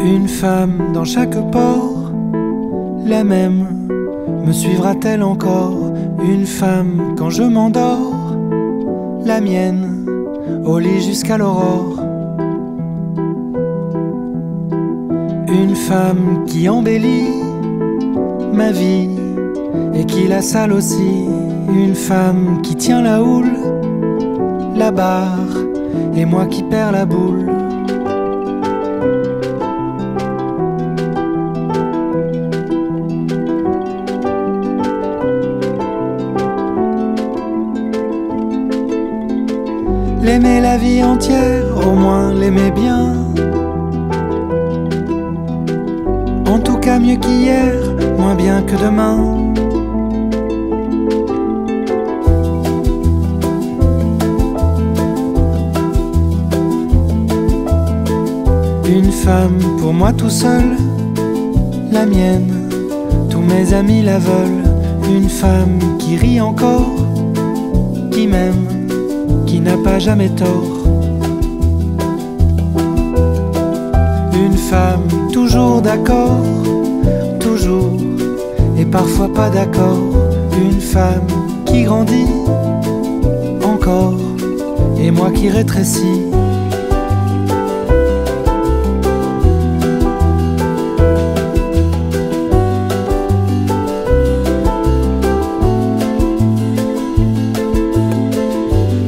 Une femme dans chaque port, la même, me suivra-t-elle encore? Une femme quand je m'endors, la mienne, au lit jusqu'à l'aurore. Une femme qui embellit ma vie et qui la sale aussi. Une femme qui tient la houle, la barre, et moi qui perds la boule. L'aimer la vie entière, au moins l'aimer bien, en tout cas mieux qu'hier, moins bien que demain. Une femme pour moi tout seul, la mienne, tous mes amis la veulent. Une femme qui rit encore, qui m'aime, qui n'a pas jamais tort. Une femme toujours d'accord, toujours, et parfois pas d'accord. Une femme qui grandit encore, et moi qui rétrécis.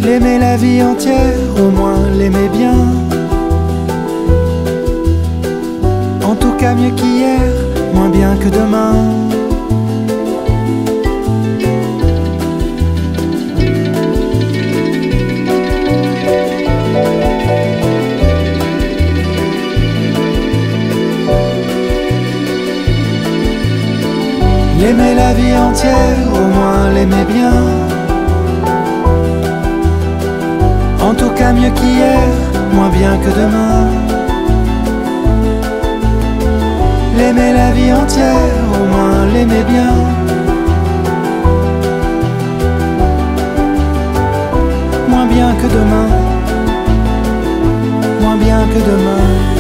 L'aimer la vie entière, au moins l'aimer bien, en tout cas mieux qu'hier, moins bien que demain. L'aimer la vie entière, au moins l'aimer bien, en tout cas mieux qu'hier, moins bien que demain. L'aimer la vie entière, au moins l'aimer bien, moins bien que demain, moins bien que demain.